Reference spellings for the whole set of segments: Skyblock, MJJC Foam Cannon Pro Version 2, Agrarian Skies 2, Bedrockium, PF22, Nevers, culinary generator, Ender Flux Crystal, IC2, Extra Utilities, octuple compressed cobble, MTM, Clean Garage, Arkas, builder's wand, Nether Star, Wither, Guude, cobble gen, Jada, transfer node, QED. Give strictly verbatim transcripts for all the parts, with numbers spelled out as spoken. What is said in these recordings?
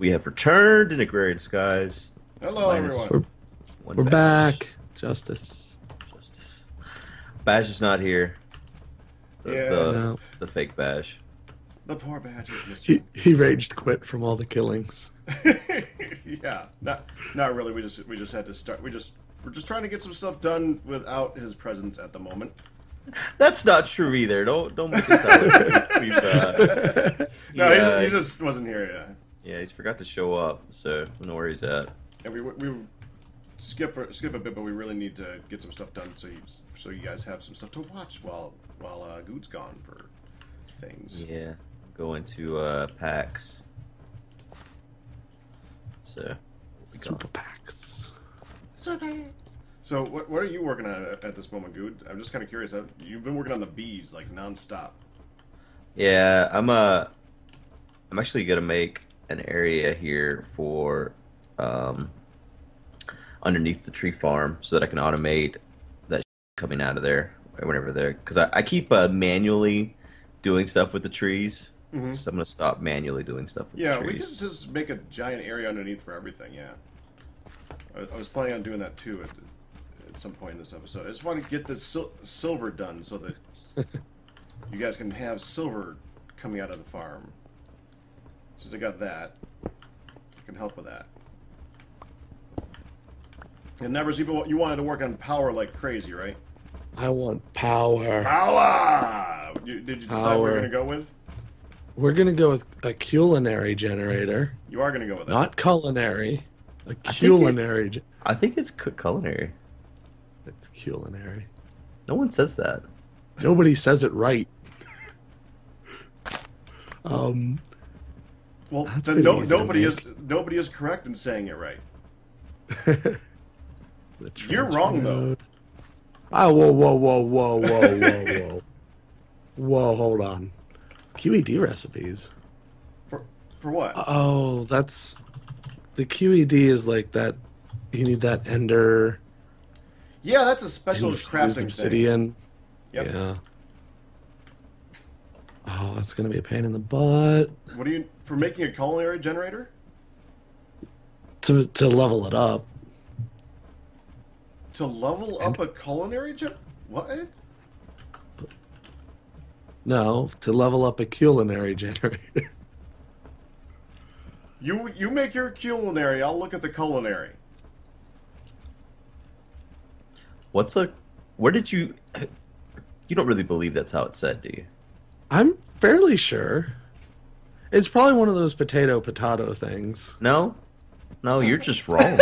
We have returned in Agrarian Skies. Hello, Minus everyone. We're, we're back. Justice. Justice. Bash is not here. The, yeah. The, no. the fake Bash. The poor Bash is missing. He, he raged quit from all the killings. Yeah. Not not really. We just we just had to start. We just we're just trying to get some stuff done without his presence at the moment. That's not true either. Don't don't make this out. We've, uh, he, no, he, uh, he just wasn't here yet. Yeah, he's forgot to show up, so I don't know where he's at. Yeah, we we skip skip a bit, but we really need to get some stuff done, so you, so you guys have some stuff to watch while while uh, Guude's gone for things. Yeah, going to uh, packs. So super packs. Super. So what what are you working on at this moment, Guude? I'm just kind of curious. I've, you've been working on the bees like nonstop. Yeah, I'm uh, I'm actually gonna make an area here for um, underneath the tree farm so that I can automate that coming out of there whenever they're, because I, I keep uh, manually doing stuff with the trees, mm-hmm. so I'm gonna stop manually doing stuff with yeah, the trees. Yeah, we can just make a giant area underneath for everything. Yeah, I, I was planning on doing that too at, at some point in this episode. I just want to get this sil silver done so that you guys can have silver coming out of the farm. Since I got that, I can help with that. And Nevers, you wanted to work on power like crazy, right? I want power. Power! You, did you power. decide what we're going to go with? We're going to go with a culinary generator. You are going to go with that. Not culinary. A culinary. I think, it, I think it's culinary. It's culinary. No one says that. Nobody says it right. um... Well, then no, easy, nobody is nobody is correct in saying it right. You're wrong, node. though. Ah, whoa, whoa, whoa, whoa, whoa, whoa, whoa. Whoa, hold on. Q E D recipes. For for what? Oh, that's the Q E D is like that. You need that Ender. Yeah, that's a special crafting obsidian. Thing. Yep. Yeah. Oh, that's gonna be a pain in the butt. What do you for making a culinary generator? To to level it up. To level and, up a culinary gen what? No, to level up a culinary generator. You you make your culinary. I'll look at the culinary. What's a? Where did you? You don't really believe that's how it's said, do you? I'm fairly sure. It's probably one of those potato potato things. No? No, you're just wrong.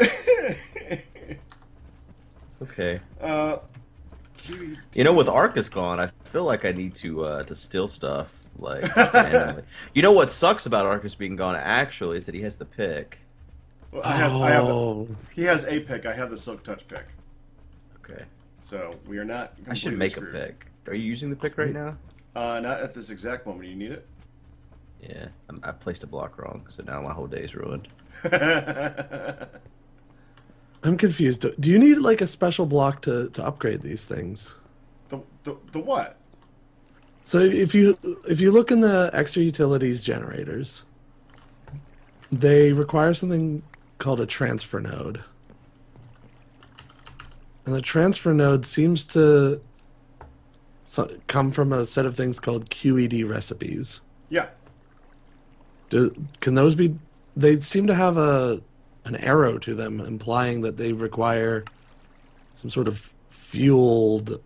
It's okay. Uh, you know, with Arkas gone, I feel like I need to uh, to steal stuff. Like, you know what sucks about Arkas being gone, actually, is that he has the pick. Well, I have, oh. I have a, he has a pick. I have the Silk Touch pick. Okay. So we are not. I should make screwed. a pick. Are you using the pick right now? Uh, not at this exact moment. You need it. Yeah, I'm, I placed a block wrong, so now my whole day's ruined. I'm confused. Do you need like a special block to to upgrade these things? The the the what? So if you if you look in the Extra Utilities generators, they require something called a transfer node. And the transfer node seems to come from a set of things called Q E D recipes. Yeah. Do, can those be... They seem to have a an arrow to them, implying that they require some sort of fueled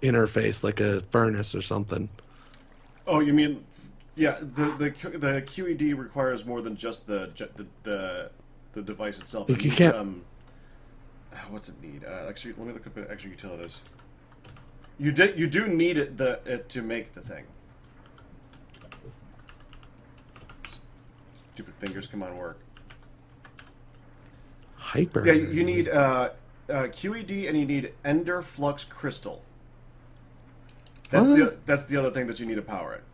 interface, like a furnace or something. Oh, you mean... Yeah, the the, the Q E D requires more than just the the, the, the device itself. It you needs, can't... Um, What's it need? Uh, actually, let me look up at Extra Utilities. You do you do need it the it to make the thing. Stupid fingers, come on, work. Hyper. Yeah, you need uh, uh, Q E D and you need Ender Flux Crystal. That's what? the that's the other thing that you need to power it.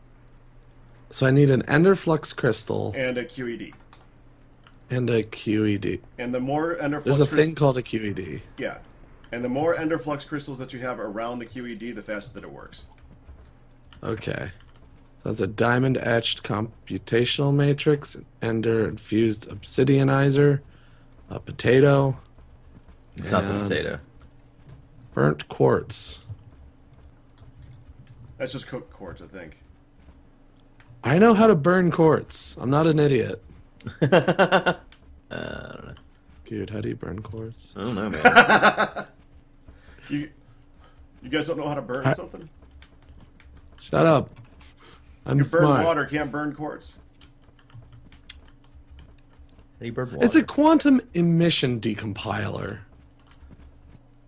So I need an Ender Flux Crystal and a Q E D. And a Q E D. And the more Ender Flux There's a thing called a Q E D. Yeah. And the more Ender Flux crystals that you have around the Q E D, the faster that it works. Okay. So that's a diamond etched computational matrix, an ender infused obsidianizer, a potato. It's not the potato. Burnt quartz. That's just cooked quartz, I think. I know how to burn quartz. I'm not an idiot. uh, I don't know. Dude, how do you burn quartz? I don't know, man. you, you guys don't know how to burn I, something? Shut up. I'm you burn smart. Water, can't burn quartz. How do you burn water? It's a quantum emission decompiler.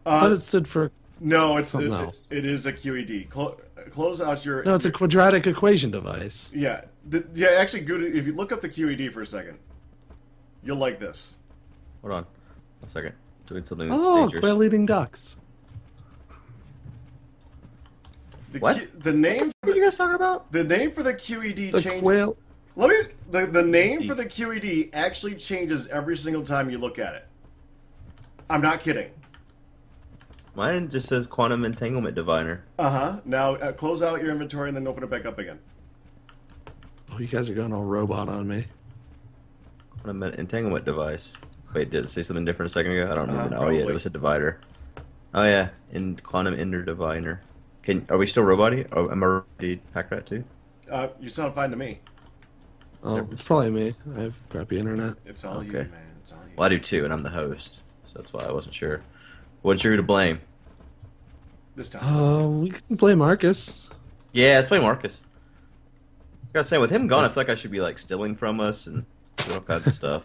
Uh, I thought it stood for no, it's something it, else. It, it is a Q E D. Cl close out your... No, it's your, a quadratic equation device. Yeah. The, yeah, actually, Guude, if you look up the Q E D for a second, you'll like this. Hold on. A second. Doing something that's oh, dangerous. Oh, quail-eating ducks. The what? Q, the name... What the are you guys talking about? The name for the Q E D the changes... Quail... Let me... The, the name for the Q E D actually changes every single time you look at it. I'm not kidding. Mine just says Quantum Entanglement Diviner. Uh-huh. Now, uh, close out your inventory and then open it back up again. Oh, you guys are going all robot on me. Quantum Entanglement Device. Wait, did it say something different a second ago? I don't remember. Uh, oh, yeah, it was a divider. Oh, yeah. In Quantum Ender Diviner. Can, are we still robot-y? Or am I robot-y pack rat too? Uh, you sound fine to me. Oh, there. It's probably me. I have crappy internet. It's all okay. You, man. It's all you. Well, I do too, and I'm the host. So that's why I wasn't sure. What's your to blame? This time. Oh, uh, we can blame Arkas. Yeah, let's blame Arkas. I gotta say, with him gone, I feel like I should be like stealing from us and all kinds of stuff.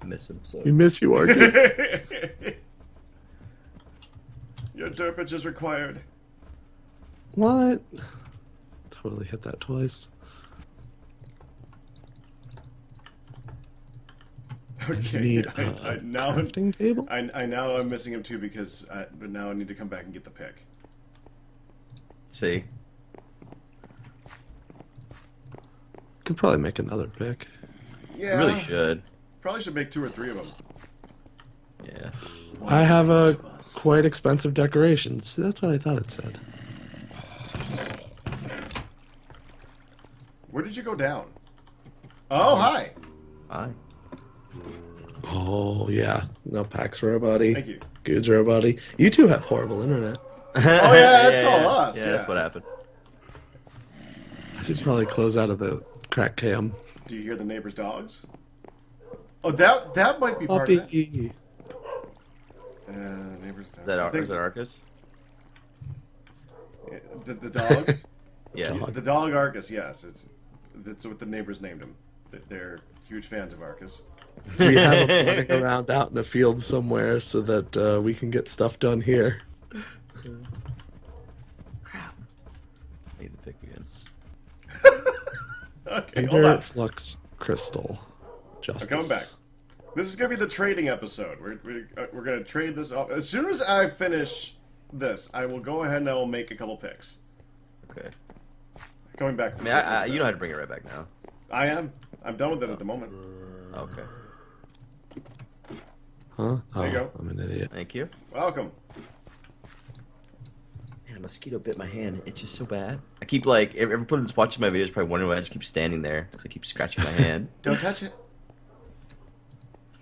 I miss him so. We miss you, Arkas. Your derpage is required. What? Totally hit that twice. Okay, I need I, a I, now crafting I'm, table. I, I now I'm missing him too because I, but now I need to come back and get the pick. See, could probably make another pick. Yeah, I really should. Probably should make two or three of them. Yeah. One I have a quite expensive decoration. See, that's what I thought it said. Where did you go down? Oh, hi. Hi. Oh, yeah. No, Pax robot-y. Thank you. Guude's robot-y. You two have horrible internet. Oh, yeah, that's yeah, all yeah. us. Yeah, yeah, that's what happened. I should probably close out of the crack cam. Do you hear the neighbor's dogs? Oh, that that might be part Poppy. Of that. Uh, the neighbor's dogs. Is that, think... that Arkas? Yeah, the, the dog? Yeah. Dog. The dog Arkas, yes. It's, it's what the neighbors named him. They're huge fans of Arkas. We have him running around out in the field somewhere so that uh, we can get stuff done here. Crap. I need to pick against. Okay, Ender Flux Crystal. Justice. I'm coming back. This is going to be the trading episode. We're, we're, we're going to trade this off. As soon as I finish this, I will go ahead and I will make a couple picks. Okay. Coming back. I mean, I, I, you know how to bring it right back now. I am. I'm done with it oh. at the moment. Okay. Huh? Oh, there you go. I'm an idiot. Thank you. Welcome. Man, a mosquito bit my hand. It's just so bad. I keep like everyone that's watching my videos probably wondering why I just keep standing there because I keep scratching my hand. Don't touch it.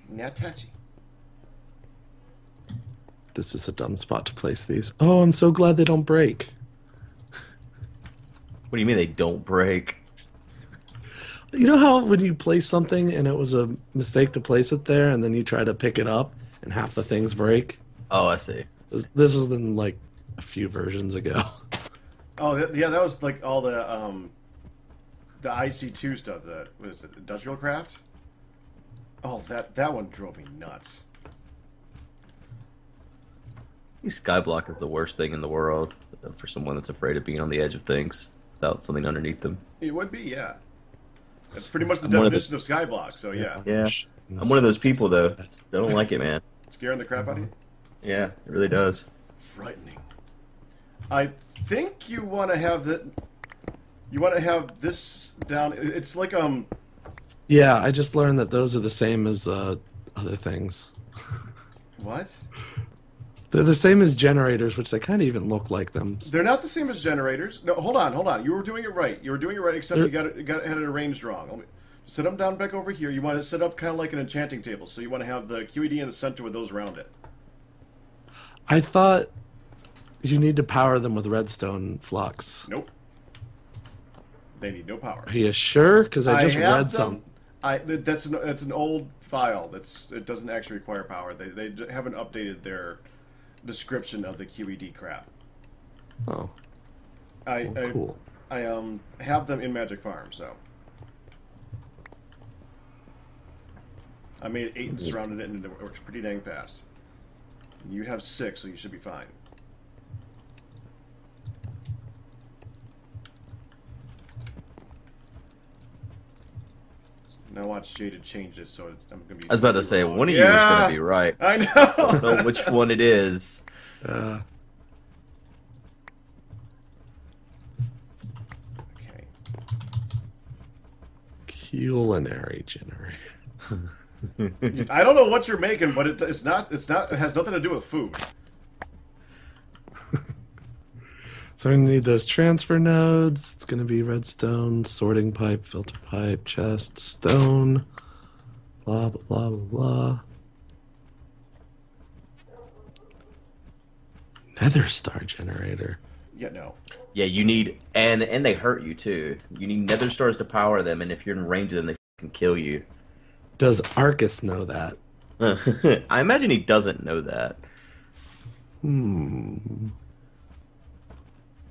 Now touch it. This is a dumb spot to place these. Oh, I'm so glad they don't break. What do you mean they don't break? You know how when you place something and it was a mistake to place it there and then you try to pick it up and half the things break? Oh, I see. This was in like a few versions ago. Oh, yeah, that was like all the um, the I C two stuff. That was it, industrial craft? Oh, that, that one drove me nuts. I think Skyblock is the worst thing in the world for someone that's afraid of being on the edge of things without something underneath them. It would be, yeah. That's pretty much the I'm definition of, the... of Skyblock, so yeah. Yeah. I'm one of those people, though. That don't like it, man. Scaring the crap out of you? Yeah, it really does. Frightening. I think you want to have the... You want to have this down... It's like, um... Yeah, I just learned that those are the same as uh, other things. What? They're the same as generators, which they kind of even look like them. They're not the same as generators. No, hold on, hold on. You were doing it right. You were doing it right, except They're... you got it, got it, had it arranged wrong. Let me set them down back over here. You want to set up kind of like an enchanting table, so you want to have the Q E D in the center with those around it. I thought you need to power them with redstone flux. Nope. They need no power. Are you sure? Because I just I read them. some. I that's an, that's an old file. That's it doesn't actually require power. They they haven't updated their description of the Q E D crap. Oh. I oh, cool. I, I um have them in Magic Farm, so I made eight and surrounded it, and it works pretty dang fast. You have six, so you should be fine. Now watch Jada change this, so I'm gonna be. I was about to say wrong. one of you yeah, is gonna be right. I know. I don't know which one it is. Uh. Okay. Culinary generator. I don't know what you're making, but it, it's not. It's not. It has nothing to do with food. So we need those transfer nodes. It's going to be redstone, sorting pipe, filter pipe, chest, stone, blah, blah, blah, blah. Nether Star generator. Yeah, no. Yeah, you need, and and they hurt you too. You need Nether Stars to power them, and if you're in range of them, they can kill you. Does Arkas know that? I imagine he doesn't know that. Hmm...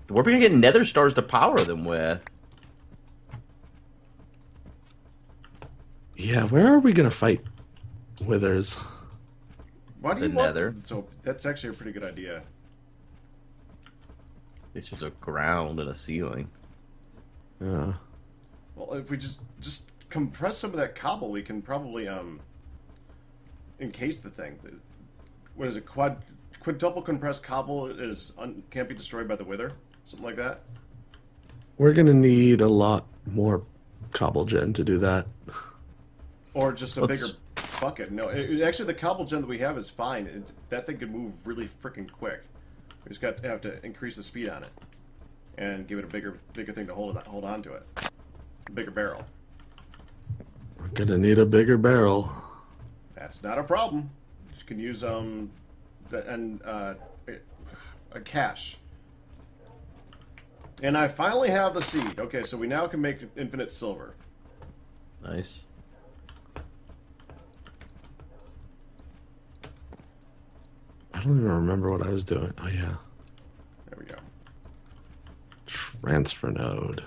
Where are we going to get Nether Stars to power them with? Yeah, where are we going to fight Withers? Why do the you nether? Want... So that's actually a pretty good idea. It's just a ground and a ceiling. Yeah. Well, if we just, just compress some of that cobble, we can probably um encase the thing. What is it? Quad... Quintuple compressed cobble is un can't be destroyed by the Wither. Something like that. We're going to need a lot more cobble gen to do that. Or just a Let's... bigger bucket. No, it, actually the cobble gen that we have is fine. It, that thing could move really freaking quick. We just got to have to increase the speed on it. And give it a bigger bigger thing to hold, it, hold on to it. A bigger barrel. We're going to need a bigger barrel. That's not a problem. You can use... um. and uh, a cache. And I finally have the seed. Okay, so we now can make infinite silver. Nice. I don't even remember what I was doing. Oh, yeah. There we go. Transfer node.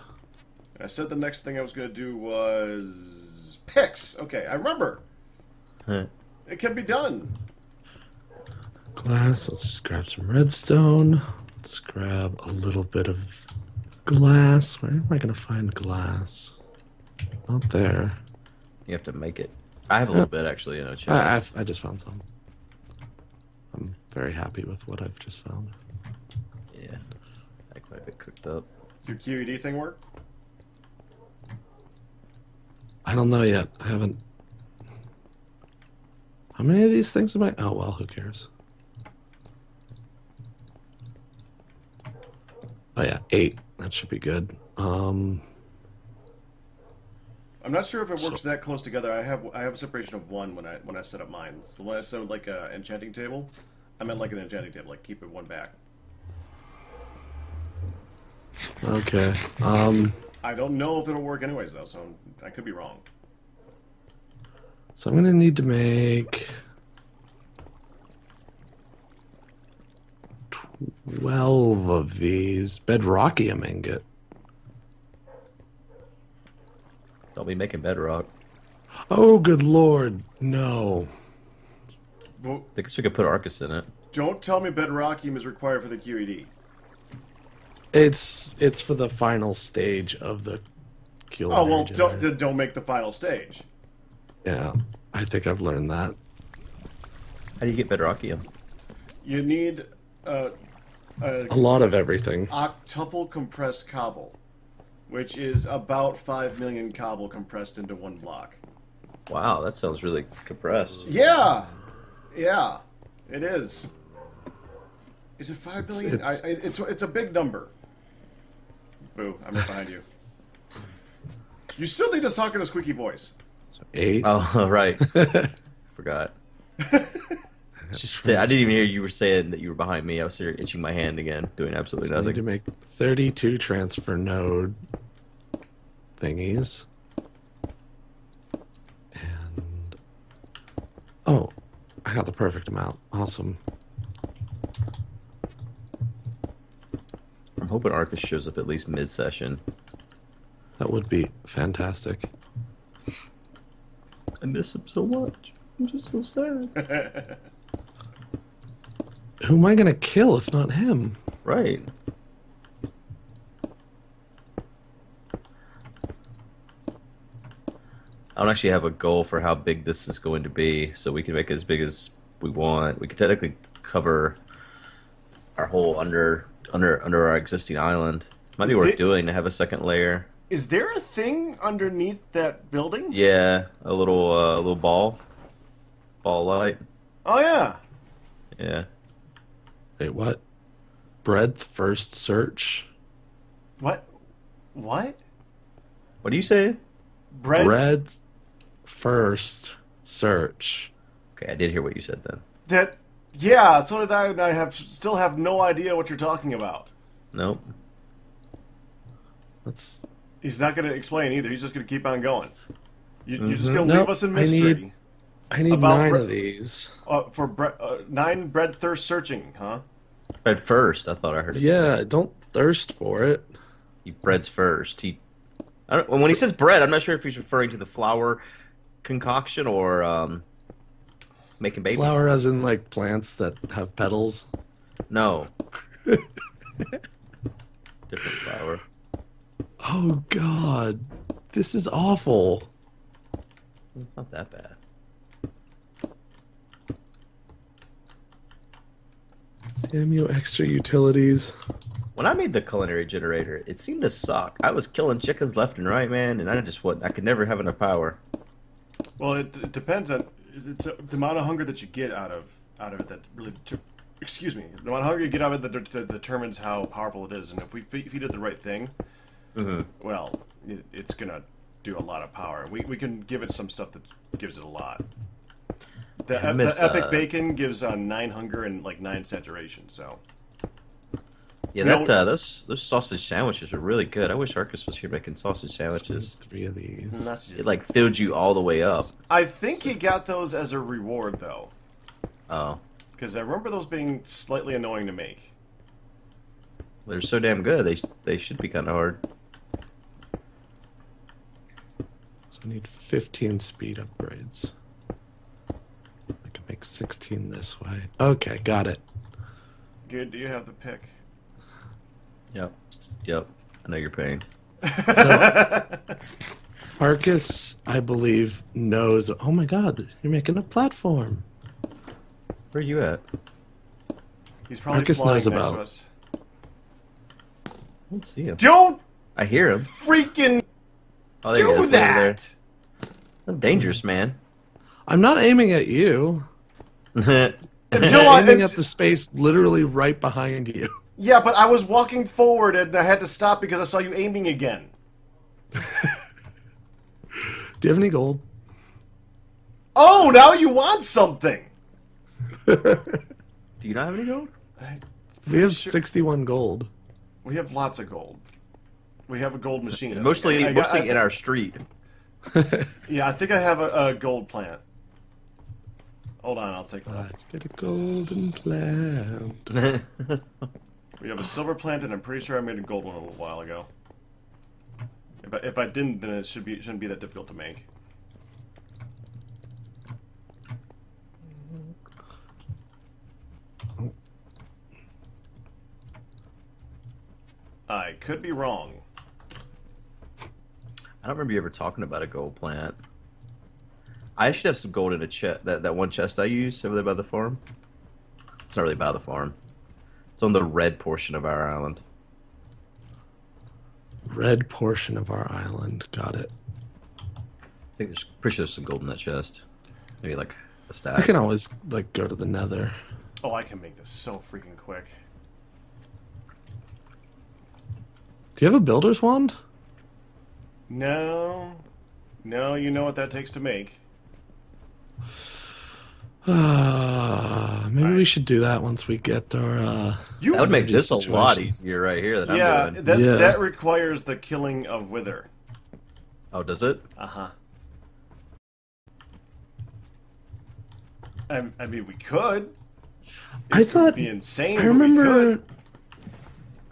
I said the next thing I was going to do was... picks! Okay, I remember. Huh. It can be done. Glass. Let's just grab some redstone. Let's grab a little bit of glass. Where am I going to find glass? Not there. You have to make it. I have a yeah. little bit actually in a chest. I, I've, I just found some. I'm very happy with what I've just found. Yeah. I quite a bit cooked up. Your Q E D thing work? I don't know yet. I haven't. How many of these things am I? Oh well, who cares? Oh yeah, eight. That should be good. Um, I'm not sure if it works so, that close together. I have I have a separation of one when I when I set up mine. So when I set up like an enchanting table, I meant like an enchanting table, like keep it one back. Okay. Um, I don't know if it'll work anyways though, so I could be wrong. So I'm gonna need to make twelve of these Bedrockium ingot. Don't be making bedrock. Oh, good lord, no. Well, I guess we could put Arkas in it. Don't tell me Bedrockium is required for the Q E D. It's it's for the final stage of the culinary. Oh well, generator. don't don't make the final stage. Yeah, I think I've learned that. How do you get Bedrockium? You need. Uh, a, a lot of everything. Octuple compressed cobble, which is about five million cobble compressed into one block. Wow, that sounds really compressed. Yeah, yeah, it is. Is it five billion? It's, it's, I, it's, it's a big number. Boo, I'm right behind you. You still need to talk in a squeaky voice. So eight? Oh, right. Forgot. Just, I didn't even hear you were saying that you were behind me. I was here itching my hand again, doing absolutely so nothing. I need to make thirty-two transfer node thingies. And... oh, I got the perfect amount. Awesome. I'm hoping Arkas shows up at least mid-session. That would be fantastic. I miss him so much. I'm just so sad. Who am I gonna kill if not him? Right. I don't actually have a goal for how big this is going to be, so we can make it as big as we want. We could technically cover our whole under under under our existing island. Might be worth doing to have a second layer. Is there a thing underneath that building? Yeah, a little uh, a little ball, ball light. Oh yeah. Yeah. Wait, what? Breadth first search. What? What? What do you say? Breadth. Breadth first search. Okay, I did hear what you said then. That. Yeah. So did I. And I have still have no idea what you're talking about. Nope. That's. He's not going to explain either. He's just going to keep on going. You, mm-hmm. You're just going to nope. leave us in mystery. I need, I need nine of these. Uh, for bre uh, nine bread thirst searching, huh? Bread first, I thought I heard it. Yeah, said. Don't thirst for it. He breads first. He, I don't, when he says bread, I'm not sure if he's referring to the flour concoction or um, making babies. Flour as in like plants that have petals? No. Different flour. Oh god, this is awful. It's not that bad. Damn you, Extra Utilities. When I made the culinary generator, it seemed to suck. I was killing chickens left and right, man, and I just wasn't, I could never have enough power. Well, it, it depends on it's a, the amount of hunger that you get out of out of it that really. Excuse me, the amount of hunger you get out of it that, that determines how powerful it is. And if we if you did the right thing. Mm-hmm. Well, it, it's gonna do a lot of power. We we can give it some stuff that gives it a lot. The, ep miss, the epic uh, bacon gives uh, nine hunger and like nine saturation. So yeah, that you know, uh, those those sausage sandwiches are really good. I wish Arkas was here making sausage sandwiches. Three of these. Messages. It like filled you all the way up. I think so. He got those as a reward though. Oh, because I remember those being slightly annoying to make. They're so damn good. They they should be kind of hard. I need fifteen speed upgrades. I can make sixteen this way. Okay, got it. Good, do you have the pick? Yep, yep. I know you're paying. So, Arkas, I believe, knows... oh my god, you're making a platform. Where are you at? He's probably Arkas flying knows next about. To us. I don't see him. Don't! I hear him. Freaking... oh, do that! There. That's dangerous, man. I'm not aiming at you. I'm aiming at the space literally right behind you. Yeah, but I was walking forward and I had to stop because I saw you aiming again. Do you have any gold? Oh, now you want something! Do you not have any gold? We have sure. sixty-one gold. We have lots of gold. We have a gold machine. Mostly, I, I, mostly I, I, in our street. Yeah, I think I have a, a gold plant. Hold on, I'll take that. Get a golden plant. We have a silver plant, and I'm pretty sure I made a gold one a little while ago. If I, if I didn't, then it should be it shouldn't be that difficult to make. I could be wrong. I don't remember you ever talking about a gold plant. I should have some gold in a chest. That, that one chest I use over there by the farm. It's not really by the farm. It's on the red portion of our island. Red portion of our island. Got it. I think there's pretty sure there's some gold in that chest. Maybe like a stack. I can always like go to the Nether. Oh, I can make this so freaking quick. Do you have a builder's wand? No. No, you know what that takes to make. Uh, maybe right. we should do that once we get our... Uh, that would make this situation. a lot easier right here than yeah, I'm doing. That, yeah, that requires the killing of Wither. Oh, does it? Uh-huh. I, I mean, we could. It I thought... Be insane, I remember...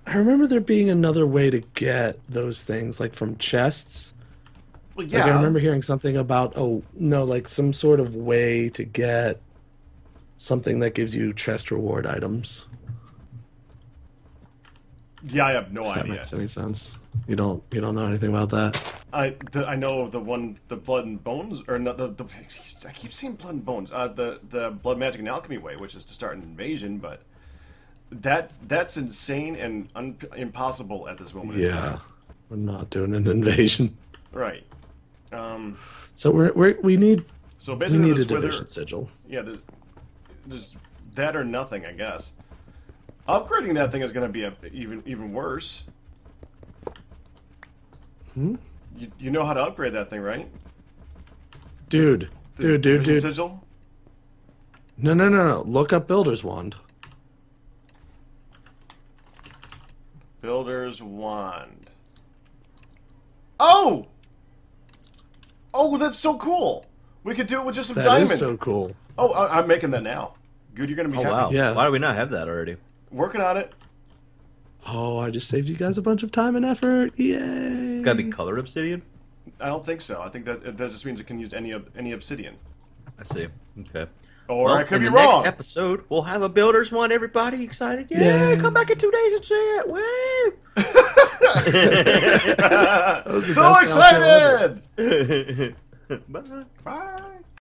I remember there being another way to get those things, like from chests. Well, yeah. Like I remember hearing something about, oh, no, like some sort of way to get something that gives you chest reward items. Yeah, I have no idea. If that makes any sense. You don't, you don't know anything about that? I, I know of the one, the blood and bones, or not the, the, I keep saying blood and bones, uh, the, the blood magic and alchemy way, which is to start an invasion, but... That that's insane and un impossible at this moment. Yeah, we're not doing an invasion. Right. Um, so we're, we're we need. So basically, we need a division wither, sigil. Yeah, there's, there's that or nothing, I guess. Upgrading that thing is going to be a, even even worse. Hmm. You you know how to upgrade that thing, right? Dude, the, dude, dude, dude. Sigil? No, no, no, no. Look up Builder's Wand. Builder's Wand. Oh! Oh, that's so cool! We could do it with just some that diamond. That is so cool. Oh, I I'm making that now. Good, you're going to be oh, happy. Wow. Yeah. Why do we not have that already? Working on it. Oh, I just saved you guys a bunch of time and effort. Yay! It's got to be colored obsidian? I don't think so. I think that that just means it can use any any obsidian. I see. Okay. Or well, I could be wrong. In the next episode, we'll have a Builder's Wand. Everybody excited? Yeah, yeah, come back in two days and see it. Woo! So excited! Bye. Bye.